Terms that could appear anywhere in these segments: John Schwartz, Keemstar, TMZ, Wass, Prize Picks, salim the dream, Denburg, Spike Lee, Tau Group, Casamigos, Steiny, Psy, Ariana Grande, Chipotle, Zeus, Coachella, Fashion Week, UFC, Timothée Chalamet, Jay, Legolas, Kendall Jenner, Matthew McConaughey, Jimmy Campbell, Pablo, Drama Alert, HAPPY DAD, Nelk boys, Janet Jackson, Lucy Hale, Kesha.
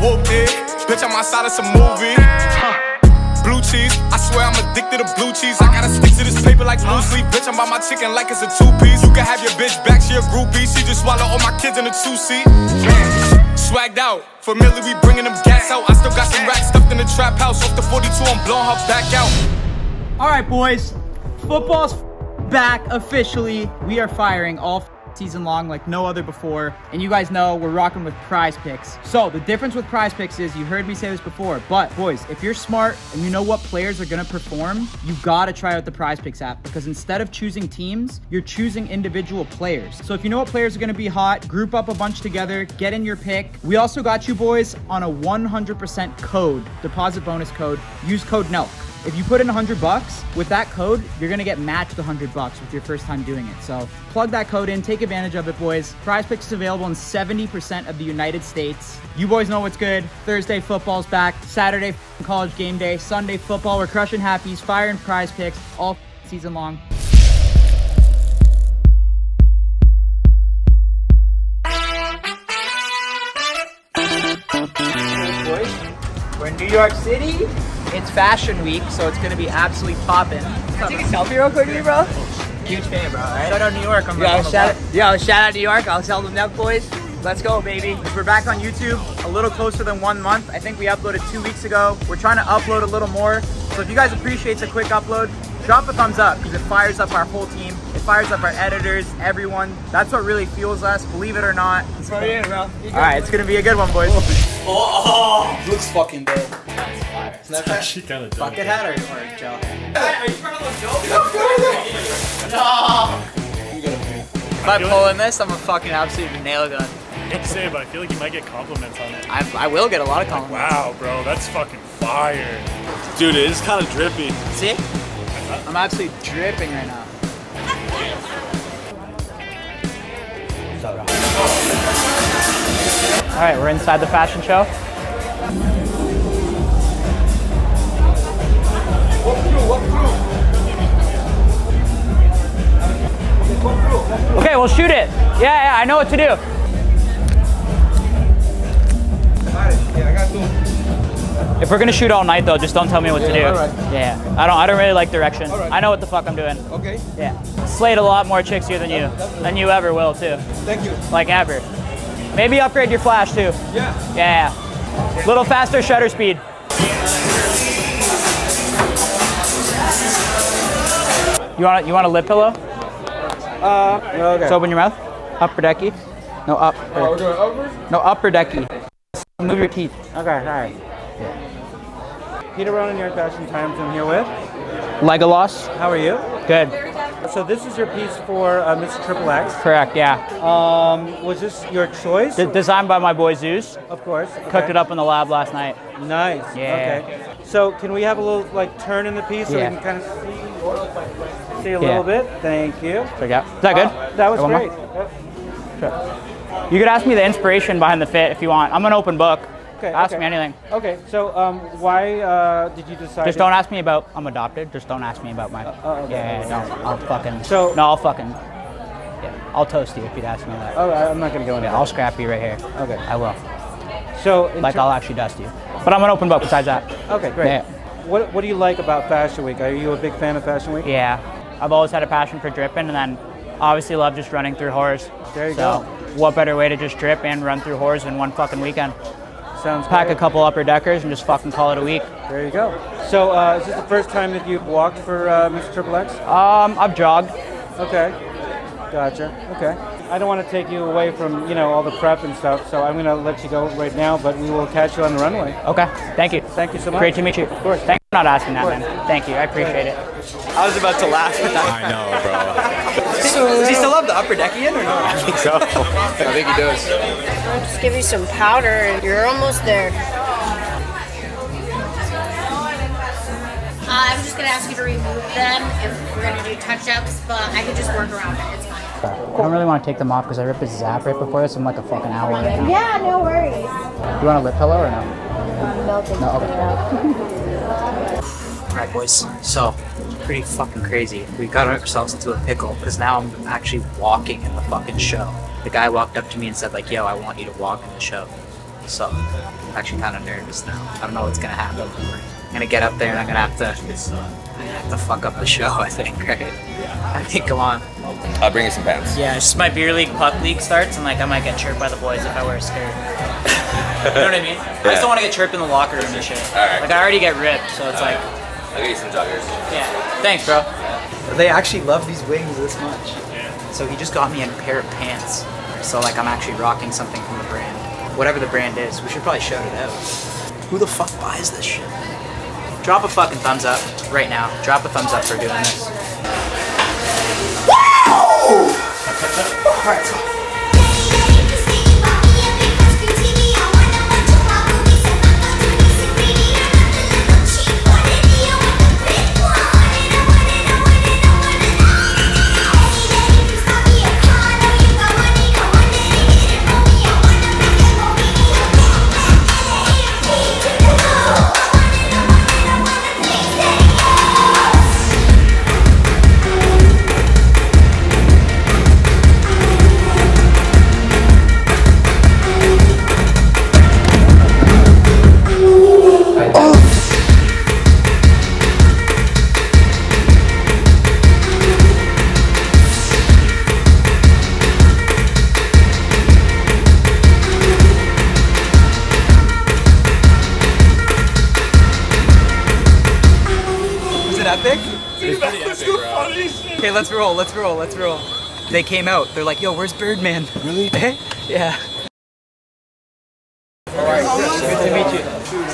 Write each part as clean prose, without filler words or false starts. whoop it. Bitch, I'm outside of some movie. Blue cheese, I swear I'm addicted to blue cheese. I gotta stick to this paper like blue sleep. Bitch, I'm by my chicken like it's a two-piece. You can have your bitch back, she a groupie. She just swallow all my kids in a two-seat. Swagged out, familiar, we bringing them gas out. I still got some racks stuffed in the trap house. Off the 42, I'm blowing her back out. Alright, boys, football's back officially. We are firing all season long like no other before, and you guys know we're rocking with Prize Picks. So the difference with Prize Picks is, you heard me say this before, but boys, if you're smart and you know what players are gonna perform, you gotta try out the Prize Picks app, because instead of choosing teams, you're choosing individual players. So if you know what players are gonna be hot, group up a bunch together, get in your pick. We also got you boys on a 100% code, deposit bonus code. Use code NELK. If you put in 100 bucks with that code, you're going to get matched 100 bucks with your first time doing it. So plug that code in, take advantage of it, boys. Prize Picks is available in 70% of the United States. You boys know what's good. Thursday, football's back. Saturday, college game day. Sunday, football. We're crushing Happies, firing Prize Picks all season long. Boys, we're in New York City. It's fashion week, so it's gonna be absolutely popping. Can you take a selfie real quickly, bro? Huge fan, bro. Right? Shout out New York. I'm yeah, shout out New York. I'll tell the Nelk boys. Let's go, baby. We're back on YouTube, a little closer than 1 month. I think we uploaded 2 weeks ago. We're trying to upload a little more. So if you guys appreciate a quick upload, drop a thumbs up, because it fires up our whole team. It fires up our editors, everyone. That's what really fuels us, believe it or not. Let's put it in, bro. Alright, it's gonna be a good one, boys. Oh, looks fucking bad. She kind of bucket hat or gel hat? Are you trying to look dope? No! You gotta pay. If I pull in this, I'm a fucking absolute nail gun. I can't say, but I feel like you might get compliments on it. I will get a lot of compliments. Like, wow, bro, that's fucking fire. Dude, it is kind of drippy. See? I'm absolutely dripping right now. Alright, we're inside the fashion show. Okay, we'll shoot it. Yeah, I know what to do. If we're gonna shoot all night though, just don't tell me what to do. Right. Yeah, I don't really like direction. Right. I know what the fuck I'm doing. Okay. Yeah, slayed a lot more chicks here than you, than you ever will too. Thank you. Like ever. Maybe upgrade your flash too. Yeah. Yeah. Little faster shutter speed. You want a lip pillow? Okay. Just open your mouth. Upper decky. No, up. Oh, we're doing upper? No, upper decky. Move your teeth. Okay, all right. Yeah. Peter Ronan, New York Fashion Times, I'm here with Legolas. How are you? Good. So this is your piece for Mr. Triple X. Correct, yeah. Was this your choice? Designed by my boy Zeus. Of course. Okay. Cooked it up in the lab last night. Nice. Yeah. Okay. So can we have a little like turn in the piece so we can kind of see? See a little bit. Thank you. Check out. Is that good? That was great. Sure. You could ask me the inspiration behind the fit if you want. I'm an open book. Okay, ask me anything. Okay. So why did you decide? Just don't ask me about. I'm adopted. Just don't ask me about my. Okay. Yeah. No. I'll fucking. So. No. I'll fucking. Yeah. I'll toast you if you'd ask me that. Oh, I'm not gonna go into. I'll scrap you right here. Okay. I will. So. Like I'll actually dust you. But I'm an open book. Besides that. Okay. Great. Yeah. What do you like about Fashion Week? Are you a big fan of Fashion Week? Yeah. I've always had a passion for dripping, and then obviously love just running through whores. There you go. What better way to just drip and run through whores in one fucking weekend? Sounds good. Pack a couple upper deckers and just fucking call it a week. There you go. So is this the first time that you've walked for Mr. Triple X? I've jogged. Okay. Gotcha. Okay. I don't want to take you away from, you know, all the prep and stuff, so I'm going to let you go right now, but we will catch you on the runway. Okay. Thank you. Thank you so much. Great to meet you. Of course. Thank you for not asking that, man. Thank you. I appreciate it. I was about to laugh at that. I know, bro. Does he still have the upper deckian or not? I think so. I think he does. I'll just give you some powder and you're almost there. I'm just going to ask you to remove them if we're going to do touch-ups, but I can just work around it. It's fine. Cool. I don't really want to take them off because I ripped his zap right before this. I'm like a fucking hour right now. Yeah, no worries. You want a lip pillow or no? I'm melting. No, okay. Alright, boys. So, pretty fucking crazy. We got ourselves into a pickle because now I'm actually walking in the fucking show. The guy walked up to me and said, like, yo, I want you to walk in the show. this up. I'm actually kind of nervous now. I don't know what's gonna happen. I'm gonna get up there and I'm gonna have to fuck up the show, I think, right? I think, come on. I'll bring you some pants. Yeah, it's just my beer league, puck league starts, and like I might get chirped by the boys if I wear a skirt. You know what I mean? Yeah. I just don't want to get chirped in the locker room and shit. All right. Like I already get ripped, so it's like. I'll get you some joggers. Yeah. Thanks, bro. They actually love these wings this much. Yeah. So he just got me a pair of pants. So like I'm actually rocking something from the brand. Whatever the brand is, we should probably shout it out. Who the fuck buys this shit? Drop a fucking thumbs up right now. Drop a thumbs up for doing this. Wow! Alright. Okay, let's roll, let's roll, let's roll. They came out, they're like, yo, where's Birdman? Really? Yeah. Alright, good to meet you.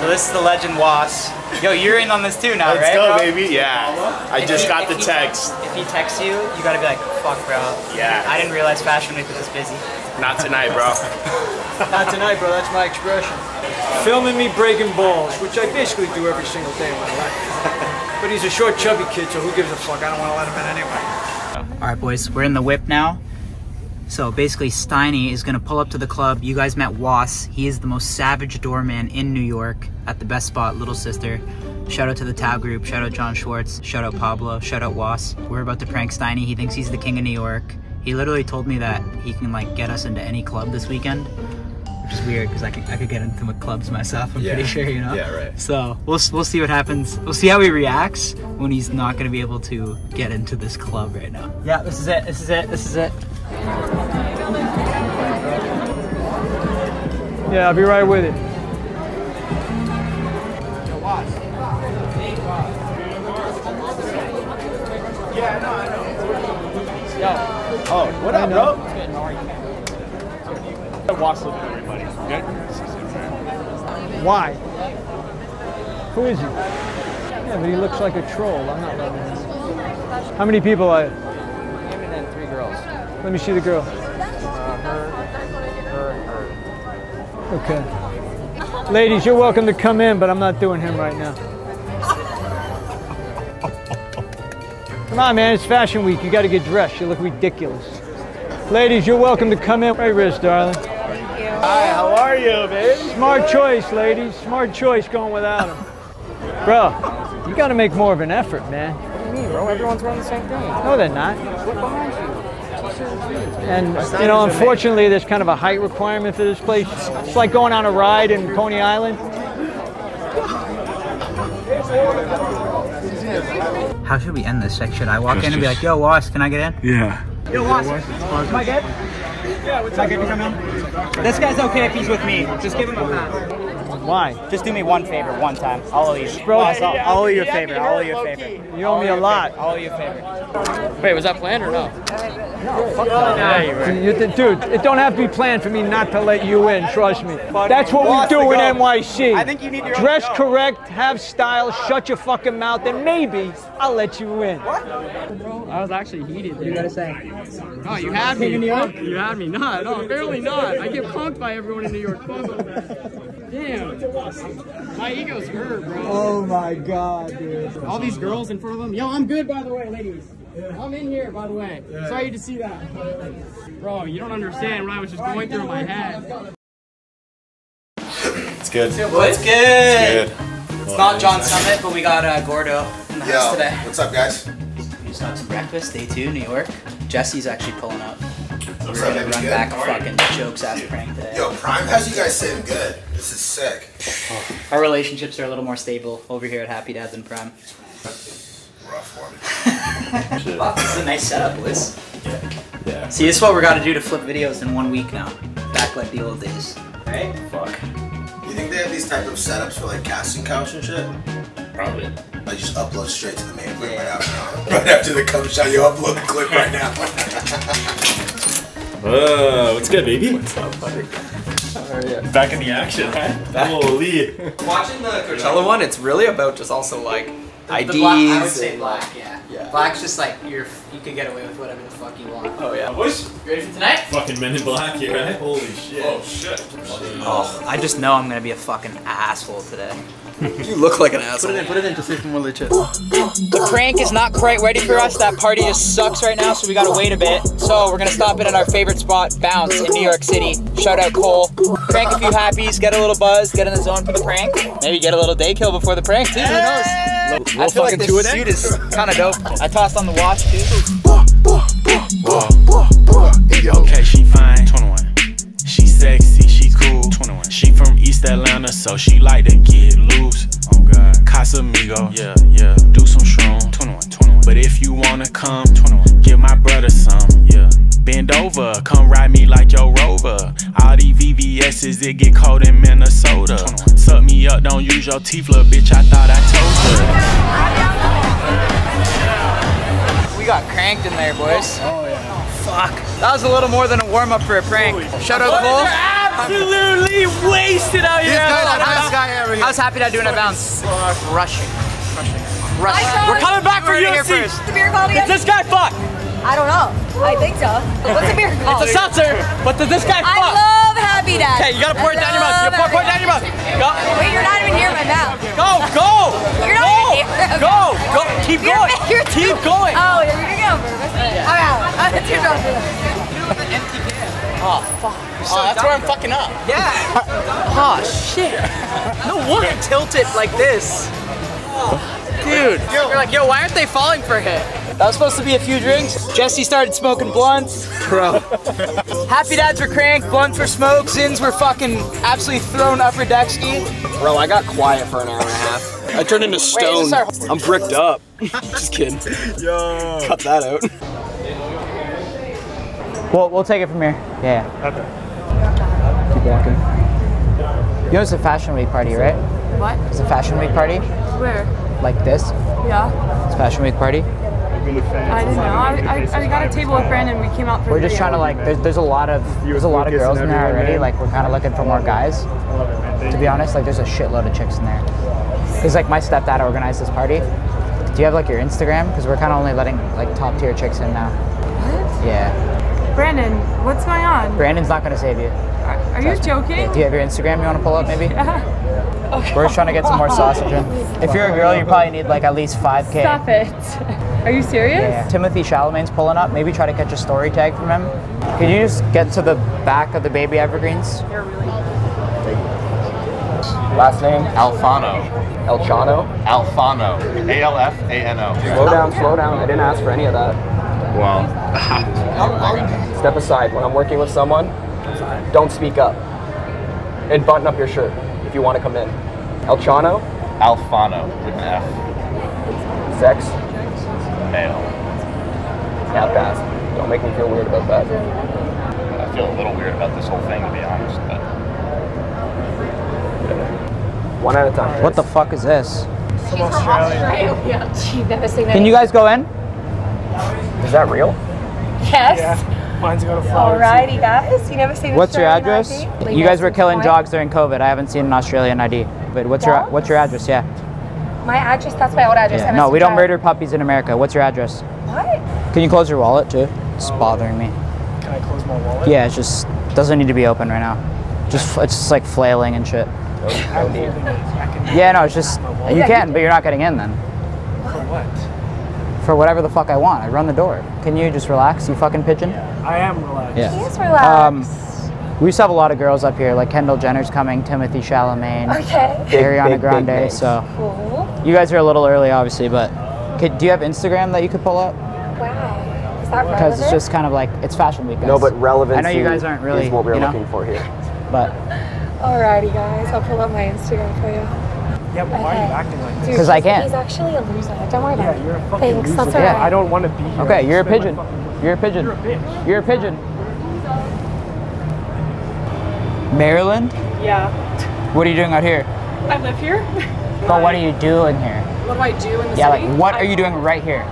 So this is the legend Wass. Yo, you're in on this too now, right? Let's go, baby. Yeah. I just got the text. If he texts you, you gotta be like, fuck, bro. Yeah. I didn't realize Fashion Week was this busy. Not tonight, bro. Not tonight, bro, that's my expression. Filming me breaking balls, which I basically do every single day of my life. But he's a short, chubby kid, so who gives a fuck? I don't want to let him in anyway. All right, boys, we're in the whip now. So basically, Steiny is going to pull up to the club. You guys met Wass. He is the most savage doorman in New York at the best spot, Little Sister. Shout out to the Tau Group. Shout out John Schwartz. Shout out Pablo. Shout out Wass. We're about to prank Steiny. He thinks he's the king of New York. He literally told me that he can like get us into any club this weekend. Which is weird because I could get into the clubs myself. I'm pretty sure, you know. Yeah, right. So we'll see what happens. We'll see how he reacts when he's not gonna be able to get into this club right now. Yeah, this is it. This is it. This is it. Yeah, I'll be right with it. Yeah, no, I know. Yeah. Oh, what up, bro? It's good. How are you? Wass looking at everybody. Good? Why? Who is he? Yeah, but he looks like a troll. I'm not loving him. How many people are there? Him and then three girls. Let me see the girl. Her, and her. Okay. Ladies, you're welcome to come in, but I'm not doing him right now. Come on, man. It's fashion week. You got to get dressed. You look ridiculous. Ladies, you're welcome to come in. Hey, wrist, darling. Thank you. Hi, how are you, babe? Smart choice, ladies. Smart choice going without him. Bro, you gotta make more of an effort, man. What do you mean, bro? Everyone's wearing the same thing. No, they're not. Look behind you. And, you know, unfortunately, there's kind of a height requirement for this place. It's like going on a ride in Coney Island. How should we end this? Like, should I walk in and be like, yo, Wass, can I get in? Yeah. Yo, Wass, am I good? Yeah, what's up? Am I good to come in? This guy's okay if he's with me. Just give him a pass. Why? Just do me one favor, one time. I'll owe you. Bro, I'll owe you a favor. I'll owe you a favor. You owe me a lot. I'll owe you a favor. Wait, was that planned or no? No, fuck that. Dude, it don't have to be planned for me not to let you in, trust me. That's what we do in NYC. I think you need your dress correct, have style, shut your fucking mouth, and maybe I'll let you in. What? I was actually heated. You gotta say. Oh, you had me. You had me. Not at all. Apparently not. I get punked by everyone in New York. Damn. My ego's hurt, bro. Oh my god, dude. All these girls in front of them. Yo, I'm good, by the way, ladies. Yeah. I'm in here, by the way. Yeah. Sorry to see that. Bro, you don't understand what I was just going through in my head. It's good. It's good. It's not John Summit, but we got Gordo in the house today. What's up, guys? We just got some breakfast. Stay tuned, New York. Jesse's actually pulling up. We're gonna run good? Back fucking jokes ass prank today. Yo, Prime has you guys sitting good. This is sick. Our relationships are a little more stable over here at Happy Dad than Prime. Rough one. Wow, this is a nice setup, Liz. Yeah. See, this is what we gotta do to flip videos in 1 week now. Back like the old days. Right? Fuck. You think they have these type of setups for like casting couch and shit? Probably. I just upload straight to the main clip right now. Right after the cum shot, you upload the clip right now. What's good, baby? What's up, buddy? How are you? Back in the action, huh? Holy. Watching the Coachella one, it's really about just also like IDs. The black, I would say black, yeah. Black's just like you could get away with whatever the fuck you want. Oh yeah. Boys, ready for tonight? Fucking Men in Black here, right? Holy shit. Oh shit. Oh, I just know I'm gonna be a fucking asshole today. You look like an asshole. Put it in, just even more legit. The prank is not quite ready for us. That party just sucks right now, so we gotta wait a bit. So we're gonna stop it at our favorite spot, Bounce, in New York City. Shout out Cole. Prank a few happies, get a little buzz, get in the zone for the prank. Maybe get a little day kill before the prank too, who knows? I feel like this suit is kinda dope. I tossed on the watch too. Okay, she fine, 21. She sexy, she cool, 21. She from East Atlanta, so she like to get loose. Oh God, Casamigos, yeah. Do some shrooms, 21. But if you wanna come, 21, give my brother some, yeah. Bend over, come ride me like your rover. All these VVS's, it get cold in Minnesota. 21. Suck me up, don't use your teeth, little bitch. I thought I told her. We got cranked in there, boys. Oh yeah. Fuck. That was a little more than a warm-up for a prank. Shout out Cole. Absolutely wasted out here. I was happy to do it at Bounce. Rushing. We're coming back for UFC. Is the beer called again? Does this guy fuck? I don't know. I think so. What's a beer called? It's a seltzer. But does this guy fuck? I love Happy Dad. Okay, you gotta pour it down your mouth. Pour it down your mouth. Go. Wait, you're not even near my mouth. Go. You're not even near. Go. Keep going. Keep going. Oh, you're gonna go over. I'm too drunk for that. Oh, fuck. So that's where I'm fucking up. Yeah. Oh, shit. No wonder tilt it like this. Dude. You're like, yo, why aren't they falling for him? That was supposed to be a few drinks. Jesse started smoking blunts. Bro. Happy Dads were cranked, blunts were smoked, Zins were fucking absolutely thrown upper deck ski. Bro, I got quiet for an hour and a half. I turned into stone. I'm bricked up. Just kidding. Yo. Cut that out. We'll take it from here. Yeah. Okay. Keep walking. You know it's a fashion week party, right? What? It's a fashion week party. Where? Like this? Yeah. It's a fashion week party. I don't know. I got a table with Brandon. We came out for. We're just trying to like. There's a lot of girls in there already. Like we're kind of looking for more guys. To be honest, like there's a shitload of chicks in there. Cause like my stepdad organized this party. Do you have like your Instagram? Cause we're kind of only letting like top tier chicks in now. What? Yeah. Brandon, what's going on? Brandon's not gonna save you. Are you joking? Do you have your Instagram? You wanna pull up maybe? Yeah. Okay. We're just trying to get some more sausage in. If you're a girl, you probably need like at least 5K. Stop it. Are you serious? Yeah. Timothée Chalamet's pulling up. Maybe try to catch a story tag from him. Could you just get to the back of the baby evergreens? They're really last name? Alfano. Elchano? Alfano. A-L-F-A-N-O. Slow down. I didn't ask for any of that. Well. Step aside. When I'm working with someone, don't speak up. And button up your shirt if you want to come in. Elchano? Alfano with an F. Sex? Male. Not fast. Don't make me feel weird about that. I feel a little weird about this whole thing, to be honest, but. One at a time. What the fuck is this? She's from Australia. She's never seen that. Can you guys go in? Is that real? Yes. Yeah. Mine's got a flower. Alrighty, guys. You never seen. What's your address? ID? You guys were killing dogs during COVID. I haven't seen an Australian ID. But what's your address? Yeah. My address. That's my old address. Yeah. No, we don't murder puppies in America. What's your address? What? Can you close your wallet too? It's bothering me. Can I close my wallet? Yeah, it just doesn't need to be open right now. It's just like flailing and shit. Yeah, no, it's just, you can, but you're not getting in then. For what? For whatever the fuck I want. I run the door. Can you just relax, you fucking pigeon? Yeah, I am relaxed. Yeah. He is relaxed. We used to have a lot of girls up here, like Kendall Jenner's coming, Timothée Chalamet, Ariana Grande, big so. Cool. You guys are a little early, obviously, but do you have Instagram that you could pull up? Wow. Is that relevant? Because it's just kind of like, it's fashion week, guys. No, but relevancy, I know you guys aren't really, is what we're looking for here. But. Alrighty, guys. I'll pull up my Instagram for you. Yeah, but why are you acting like this? Because I can't. He's actually a loser. Don't worry about it. Yeah, you're a fucking loser. That's right. I don't want to be here. Okay, you're a pigeon. You're a pigeon. You're a bitch. You're a pigeon. Maryland? Yeah. What are you doing out here? I live here. But what are you doing here? What do I do in the city? Yeah, like what are you doing right here?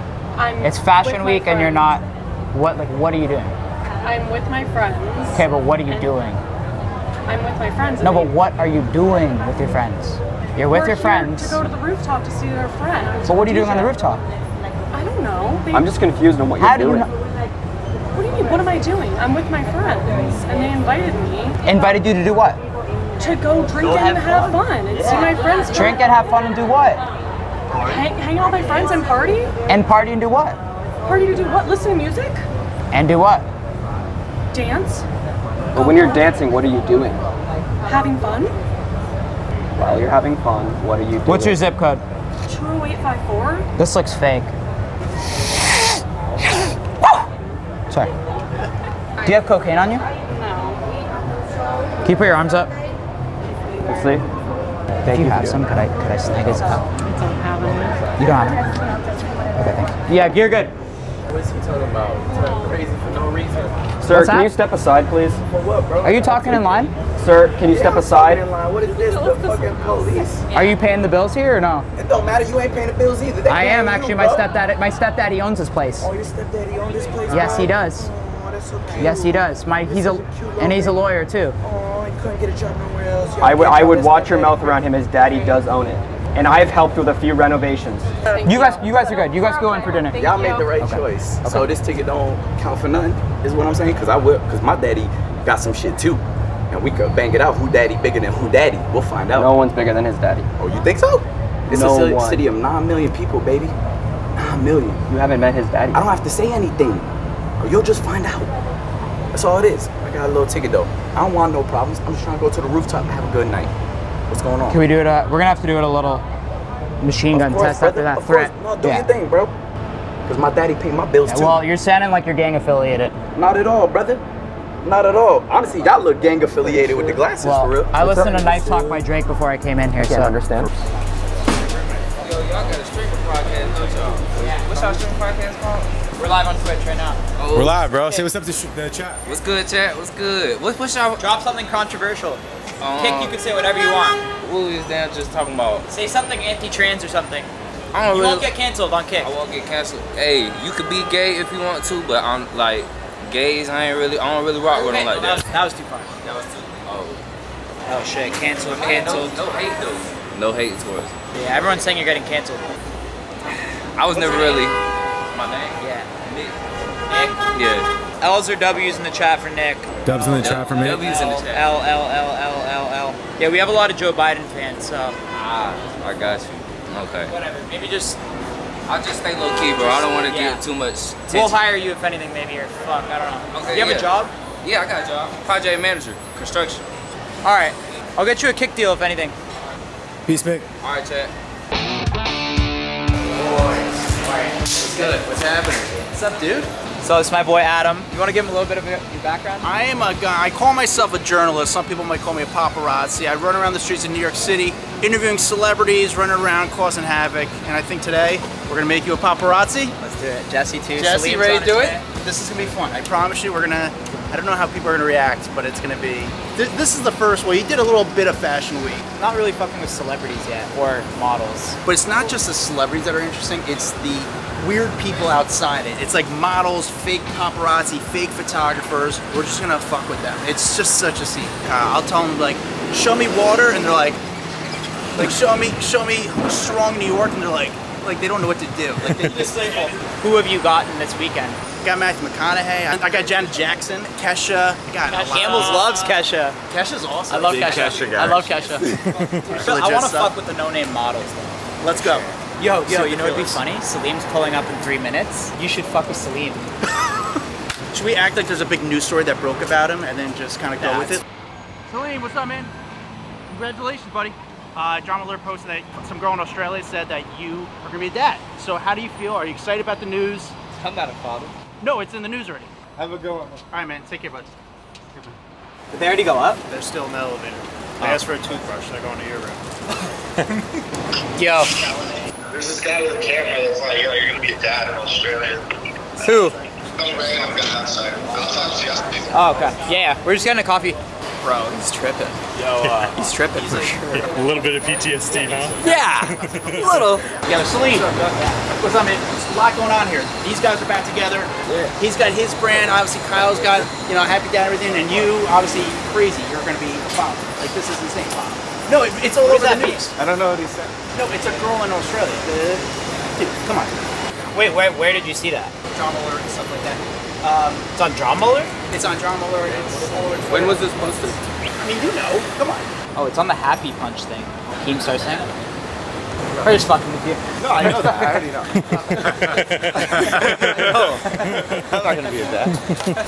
It's fashion week and you're not... What are you doing? I'm with my friends. Okay, but what are you doing? I'm with my friends. No, but what are you doing with your friends? You're with your friends. To go to the rooftop to see their friends. But what are you doing on the rooftop? I don't know. I'm just confused on what you're doing. What do you mean? What am I doing? I'm with my friends, and they invited me. Invited you to do what? To go drink and have fun and see my friends. Drink and have fun and do what? Hang out with my friends and party. And party and do what? Party to do what? Listen to music. And do what? Dance. But when you're dancing, what are you doing? Having fun. While you're having fun, what are you doing? What's your zip code? 20854. This looks fake. Sorry. Do you have cocaine on you? No. Can you put your arms up? Let's see. If you have some, could I snag it? I don't have it. You don't have it? Okay, thanks. Yeah, you're good. What is he talking about? It's like crazy for no reason. Sir, can you step aside, please? Are you talking in line? Sir, can you step aside? In line. What is this? The fucking police. Are you paying the bills here or no? It don't matter. You ain't paying the bills either. I am actually. My stepdaddy owns this place. Oh, your stepdaddy owns this place? Yes, he does. Oh, that's so cute. Yes, he does. He's a lawyer too. Oh, he couldn't get a job nowhere else. I would watch your mouth around him. His daddy does own it. And I have helped with a few renovations. You guys are good. You guys go in for dinner. Y'all made the right choice. Okay. So this ticket don't count for nothing, is what I'm saying. Cause my daddy got some shit too, and we could bang it out. Who daddy bigger than who daddy? We'll find out. No one's bigger than his daddy. Oh, you think so? It's a city of 9 million people, baby. 9 million. You haven't met his daddy. I don't have to say anything. You'll just find out. That's all it is. I got a little ticket though. I don't want no problems. I'm just trying to go to the rooftop and have a good night. What's going on? Can we do it? We're gonna have to do it a little machine gun test after that threat. No, do your thing, bro. Because my daddy paid my bills too. Well, you're sounding like you're gang affiliated. Not at all, brother. Not at all. Honestly, y'all look gang affiliated with the glasses for real. I listened to Knife Talk by Drake before I came in here, so I understand. Yo, y'all got a streaming podcast, don't y'all? What's y'all streaming podcast called? We're live on Twitch right now. Oh, we're live, bro. Say what's up to the chat. What's good, chat? What's good? What's y'all? Drop something controversial. You can say whatever you want. What was Dan just talking about? Say something anti-trans or something. You won't get canceled on Kick. I won't get canceled. Hey, you could be gay if you want to, but I'm like, gays, I don't really rock with them like that. That was too far. That was too far. Oh shit, canceled. No hate though. No hate towards it. Yeah, everyone's saying you're getting canceled. I was never really. My name? Yeah. Nick? Yeah. L's or W's in the chat for Nick. Dubs in the chat for me. W's in the chat. L. Yeah, we have a lot of Joe Biden fans, so. I got you. Okay. Whatever. Maybe just. I'll just stay low key, bro. I don't want to get too much attention. We'll hire you if anything, maybe, or fuck, I don't know. Okay. Do you have a job? Yeah, I got a job. Project manager, construction. All right. I'll get you a kick deal if anything. Peace, Mick. All right, chat. What's good? What's happening? What's up, dude? So it's my boy Adam. You want to give him a little bit of your background? I am a guy. I call myself a journalist. Some people might call me a paparazzi. I run around the streets of New York City, interviewing celebrities, running around, causing havoc. And I think today we're gonna make you a paparazzi. Let's do it, Jesse too. Jesse, ready to do it? This is gonna be fun. I promise you, we're gonna. I don't know how people are gonna react, but it's gonna be. This is the first one. You did a little bit of Fashion Week. Not really fucking with celebrities yet or models. But it's not just the celebrities that are interesting. It's the weird people outside it. It's like models, fake paparazzi, fake photographers. We're just gonna fuck with them. It's just such a scene. I'll tell them like, show me water, and they're like show me strong New York, and they're like they don't know what to do. Like they just like, who have you gotten this weekend? I got Matthew McConaughey. I got Janet Jackson, Kesha. Campbell loves Kesha. Kesha's awesome. I love Kesha. I love Kesha. So I want to fuck with the no-name models though. Let's go. Yo, you know what'd be funny? Salim's pulling up in 3 minutes. You should fuck with Salim. Should we act like there's a big news story that broke about him and then just kind of go with it? Salim, what's up, man? Congratulations, buddy. Drama Alert posted that some girl in Australia said that you are gonna be a dad. So how do you feel? Are you excited about the news? I'm not a father. No, it's in the news already. Have a good one. All right, man. Take care, bud. Did they already go up? They're still in the elevator. They asked for a toothbrush. They're going to your room. Yo. There's this guy with a camera that's like, yo, you're going to be a dad in Australia. Who? I'm going outside. I'll talk to you after. Oh, okay. Yeah, we're just getting a coffee. Bro, he's tripping. Yo, he's tripping for sure. A little bit of PTSD, huh? Yeah, a little. Yeah, Salim. What's up, man? There's a lot going on here. These guys are back together. Yeah. He's got his brand. Obviously, Kyle's got, you know, Happy Dad and everything. And you, obviously, crazy. You're going to be a father. Like, this is insane. No, it's all over the news. I don't know what he said. No, it's a girl in Australia. Dude, come on. Wait, where did you see that? Drama Alert and stuff like that. It's on Drama Alert? It's on Drama Alert. When was this posted? I mean, you know. Come on. Oh, it's on the Happy Punch thing. Keemstar sang it? No. We're just fucking with you. No, I know that. I already know. I'm not going to be a dad.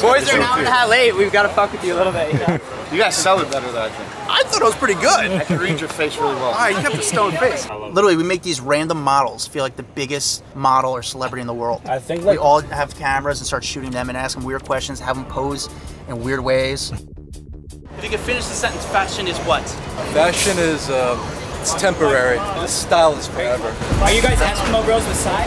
Boys are now in how late. We've got to fuck with you a little bit. Yeah. You guys sell it better than I think. I thought it was pretty good. I can read your face really well. All right, you kept a stone face. Literally, we make these random models feel like the biggest model or celebrity in the world. I think we all have cameras and start shooting them and ask them weird questions, have them pose in weird ways. If you could finish the sentence, fashion is what? Fashion is, it's temporary. This style is forever. Are you guys Eskimo bros with Psy?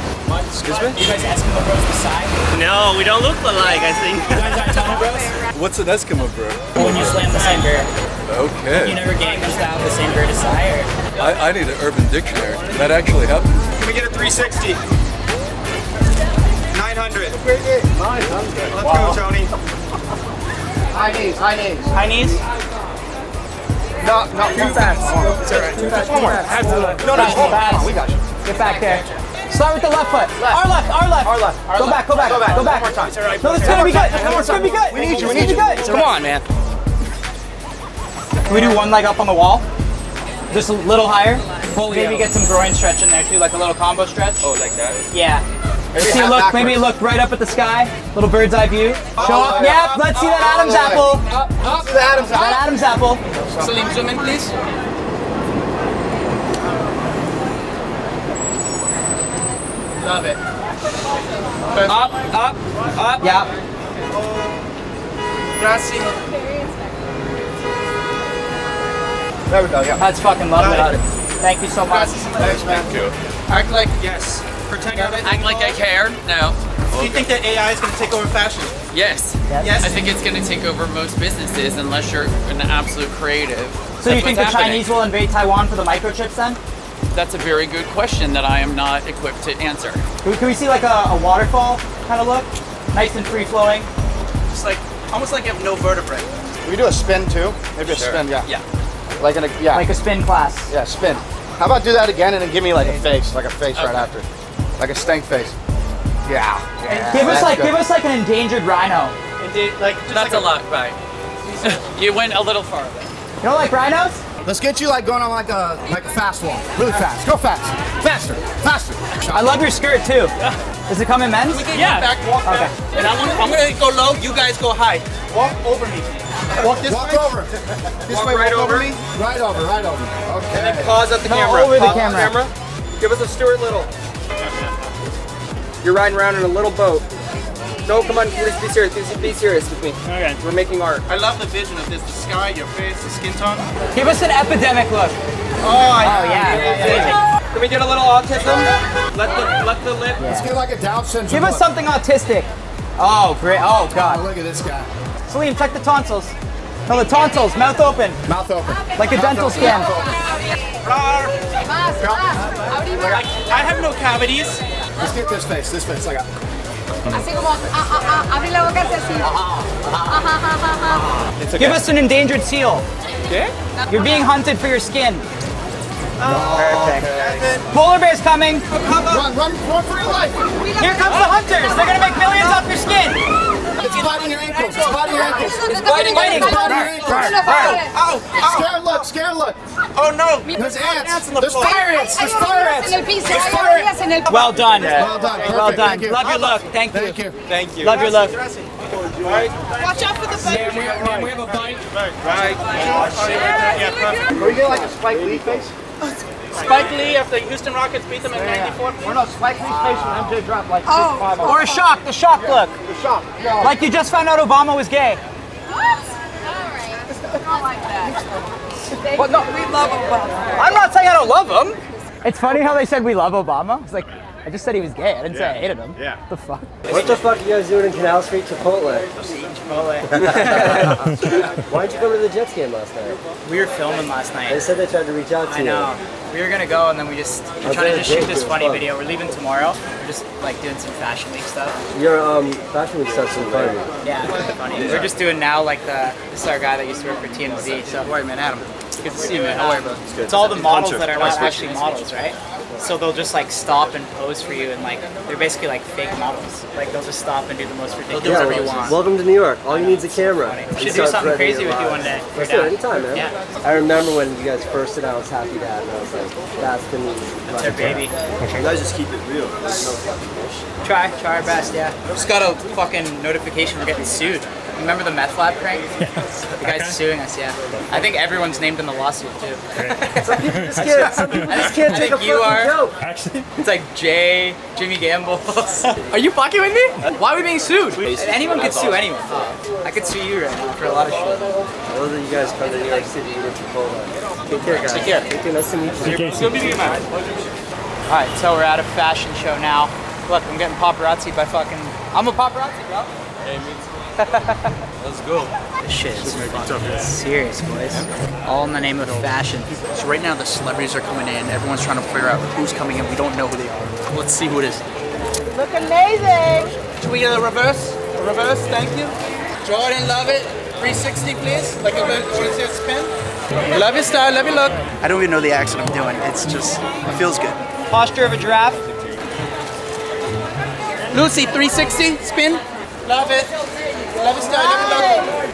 Excuse me? You guys Eskimo bros with Psy? No, we don't look alike, I think. You guys aren't Eskimo bros? What's an Eskimo bro? When you slam the same bear. Okay. You never gang your style the same bird as I need an urban dictionary. That actually helps. Can we get a 360? 900. 900. Let's go, Tony. High knees, high knees. High knees? No, no, too fast. It's all right. Too fast. One more. No, no, hold on. We got you. Get back there. Start with the left foot. Left. Our left, our left. Our left. Go back, go back, go back, go back. One more time. No, this is going to be good. It's going to be good. We need you, we need you. Come on, man. Can we do one leg up on the wall? Just a little higher? Maybe get some groin stretch in there too, like a little combo stretch. Oh, like that? Yeah. See, look, maybe look right up at the sky. Little bird's eye view. Show up. Yep, let's see that Adam's apple. Up to the Adam's apple. That Adam's apple. Salim, zoom in, please. Love it. Up, up, up. Yep. Gracias. There we go, yeah. That's fucking lovely. Thank you so much. Thanks, man. Thank you. Act like, yes. Pretend I act like I care. No. Do you think that AI is going to take over fashion? Yes. Yes. I think it's going to take over most businesses unless you're an absolute creative. So you think the Chinese will invade Taiwan for the microchips then? That's a very good question that I am not equipped to answer. Can we see like a waterfall kind of look? Nice and free flowing. Just like, almost like you have no vertebrae. Can we do a spin too? Maybe a spin, yeah. Yeah. Like in a, yeah. Like a spin class. Yeah, spin. How about do that again and then give me like a face right after. Like a stank face. Yeah. Give us like an endangered rhino. Like, just that's like a lot, right? You went a little far though. You don't like rhinos? Let's get you like going on like a fast walk. Really fast. Go fast. Faster. Faster. I love your skirt too. Does it come in men's? Yeah. Walk back. And I'm gonna go low, you guys go high. Walk over me. Walk this way. Walk over. This walk way, right walk over me. Right over, right over. Okay. And then pause at the camera. Over the camera. Give us a Stuart Little. You're riding around in a little boat. No, come on, please be serious. Please be serious with me. Okay. We're making art. I love the vision of this. The sky, your face, the skin tone. Give us an epidemic look. Oh, yeah. Can we get a little autism? Let the lip. Yeah. Let's get like a Down syndrome. Give us something autistic. Oh, great. Oh, God. Oh, look at this guy. Salim, check the tonsils. No, the tonsils. Mouth open. Mouth open. Like a dental scan. I have no cavities. Let's get this face. This face. Like a... Okay. Give us an endangered seal. Okay. You're being hunted for your skin. Oh, perfect. Okay. Polar bear's coming. Run for your life. Here comes the hunters. They're going to make millions off your skin. It's biting your ankles. It's biting your ankles. It's biting your ankles. Ow, ow. Scare look, scare look. Oh no, there's ants. There's fire ants. There's fire ants. Well done. Well done. Perfect. Well done. Love your look. Thank you. Thank you. Thank you. Love your look. Watch out for the bite. We have a bite. Right. Can we get like a Spike Lee face? Spike Lee after Houston Rockets beat them in 94? Or no, Spike Lee's face when MJ dropped like 6'5". Or a shock, the shock look. The shock. No. Like you just found out Obama was gay. What? Alright. I don't like that. Well, no, we love Obama. I'm not saying I don't love him. It's funny how they said we love Obama. It's like, I just said he was gay. I didn't say I hated him. Yeah. What the fuck? What the fuck are you guys doing in Canal Street, Chipotle? Chipotle. Why didn't you go to the Jets game last night? We were filming last night. They said they tried to reach out to you. I know. We were gonna go and then we just trying to just shoot this funny video. We're leaving tomorrow. We're just like doing some Fashion Week stuff. Your Fashion Week stuff's so funny. Yeah, it's funny. We're just doing now like this is our guy that used to work for TMZ. So don't worry, man, Adam. It's good to see you, man. How are you, bro? It's all the models that are not actually models, right? So they'll just like stop and pose for you and like they're basically like fake models. Like they'll just stop and do the most ridiculous whatever you want. Welcome to New York. All you need is a camera. We should do something crazy with you one day. Let's do it anytime, man. Yeah. I remember when you guys first announced Happy Dad and I was like, that's the new that's our baby. You guys just keep it real. There's no fucking bullshit. Try our best, yeah. Just got a fucking notification we're getting sued. Remember the meth lab prank? The guy's suing us, yeah. I think everyone's named in the lawsuit, too. Some people just can't, take a fucking joke. Actually, it's like Jay, Jimmy Campbell. Are you fucking with me? Why are we being sued? Anyone could sue anyone. I could sue you right now for a lot of shit. I love that you guys come to New York City with Chipotle. Take care, guys. Take care. Take care. Nice to meet you. Alright, so we're at a fashion show now. Look, I'm getting paparazzi by fucking... I'm a paparazzi, bro. Hey, me too. Let's go. This shit is fucking serious, boys. All in the name of fashion. So right now the celebrities are coming in. Everyone's trying to figure out who's coming in. We don't know who they are. Let's see who it is. Look amazing. Should we get a reverse? A reverse, thank you. Jordan, love it. 360, please. Like a little spin. Love your style, love your look. I don't even know the accent I'm doing. It's just, it feels good. Posture of a giraffe. Lucy, 360, spin. Love it.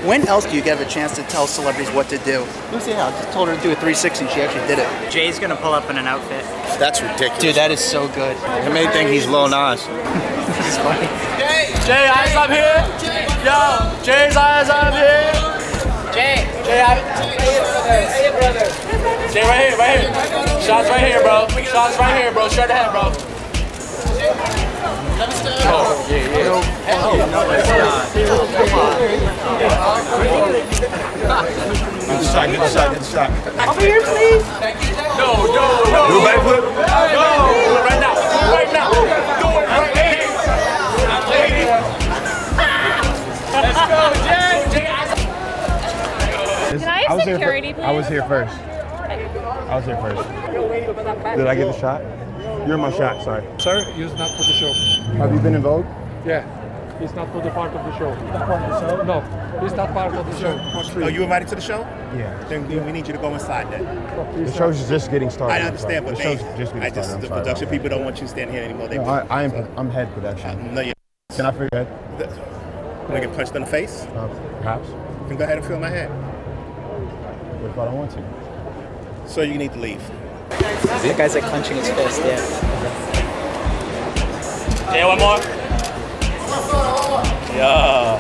When else do you get a chance to tell celebrities what to do? Lucy Hale just told her to do a 360 and she actually did it. Jay's gonna pull up in an outfit. That's ridiculous. Dude, that is so good. I may think he's Lil Nas. This is funny. Jay, eyes up here. Yo, Jay's eyes up here. Jay, hey, brother. Jay, right here. Shots right here, bro. Shots right here, bro. Straight ahead, bro. Oh, yeah. Over here, please. No. Do a backflip. No. Right now. Do it right now. Let's go, Jay. Can I have security, please? I was here first. Did I get the shot? You're my shot, sorry. Sir, you're not for the show. Have you been involved? Yeah. He's not for the part of the show. Not part of the show? No, he's not part of the show. Are you invited to the show? Yeah. Then we need you to go inside then. The show's just getting started. I understand, but the production people don't want you standing here anymore. I'm head production. No, you're not. Can I feel your head? Can I get punched in the face? Perhaps. You can go ahead and feel my head. What if I don't want to? So you need to leave. That guy's like clenching his fist, yeah. Yeah, one more. Yeah.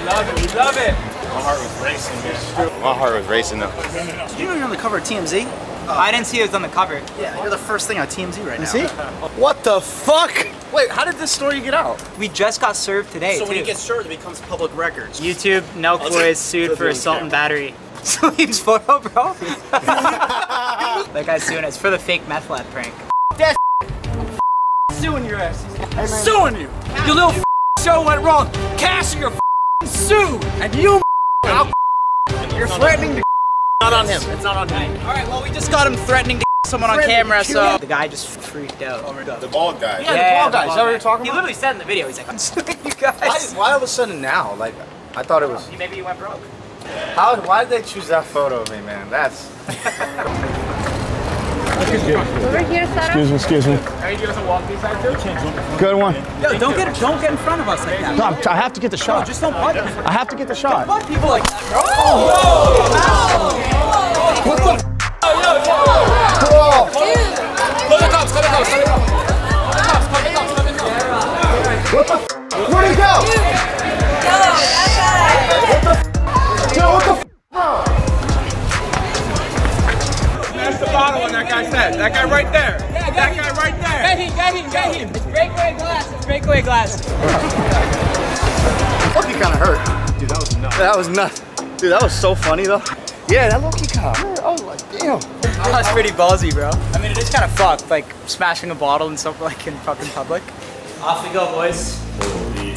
We love it. My heart was racing, man. My heart was racing, though. You know you're on the cover of TMZ? I didn't see it was on the cover. Yeah, you're the first thing on TMZ right now. See? What the fuck? Wait, how did this story get out? We just got served today, when it gets served, it becomes public records. YouTube, Nelk boys sued for assault and battery. Salim's photo, bro. That guy's suing us for the fake meth lab prank. That suing your ass. Hey, suing you. Your little show went wrong. Cash your sued. And you. You're threatening to. Not on him. It's not on him. All right. Well, we just got him threatening to someone on camera, so the guy just freaked out. The bald guy. Yeah, the bald guy. Is that what you're talking about? He literally said in the video, he's like, "I'm suing you guys." Why all of a sudden now? Like, I thought it was. Maybe you went broke. Why did they choose that photo of me, man? That's... Over here, Sarah. Excuse me. Are you gonna walk these side too? Good one. Yo, don't get in front of us like that. No, I have to get the shot. No, just don't butt them. I have to get the shot. Don't butt people like that, bro. Oh! What the f***? Call the cops. What the f***? Where'd he go? What the f***? Yo, what the f***? That's the bottle on that guy's head. That guy right there. Yeah, that guy right there. Get him. It's breakaway glass. Low-key kind of hurt. Dude, that was nuts. Dude, that was so funny though. Yeah, that low-key kind of hurt. I was like, damn. That was pretty ballsy, bro. I mean, it is kind of fucked, like smashing a bottle and stuff like in fucking public. Off we go, boys.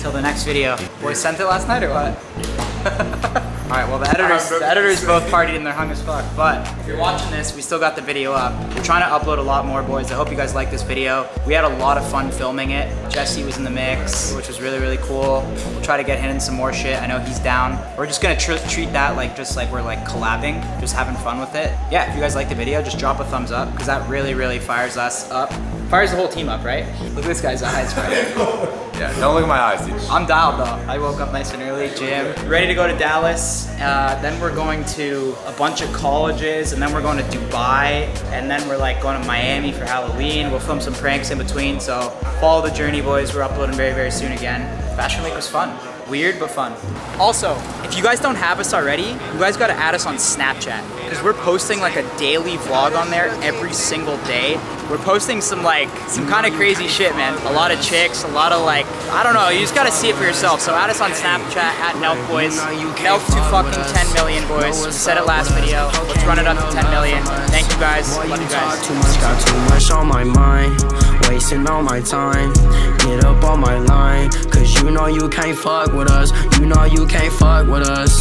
Till the next video. Boys sent it last night or what? All right, well the editors both partied and they're hung as fuck, but if you're watching this, we still got the video up. We're trying to upload a lot more, boys. I hope you guys like this video. We had a lot of fun filming it. Jesse was in the mix, which was really, really cool. We'll try to get him in some more shit. I know he's down. We're just gonna treat that like, just like we're like collabing, just having fun with it. Yeah, if you guys like the video, just drop a thumbs up because that really, really fires us up. Fires the whole team up, right? Look at this guy's eyes, right? Yeah, don't look at my eyes, dude. I'm dialed though. I woke up nice and early, gym. Ready to go to Dallas. Then we're going to a bunch of colleges, and then we're going to Dubai, and then we're like going to Miami for Halloween. We'll film some pranks in between, so follow the journey, boys. We're uploading very, very soon again. Fashion Week was fun. Weird, but fun. Also, if you guys don't have us already, you guys gotta add us on Snapchat, because we're posting like a daily vlog on there every single day. We're posting some kind of crazy shit, man. A lot of chicks, a lot of like, I don't know, you just gotta see it for yourself. So add us on Snapchat, at Nelk boys. Nelk to fucking 10 million, boys. We said it last video, let's run it up to 10 million. Thank you guys, love you guys. Got too much on my mind, wasting all my time. Get up on my line, cause you know you can't fuck with us. You know you can't fuck with us.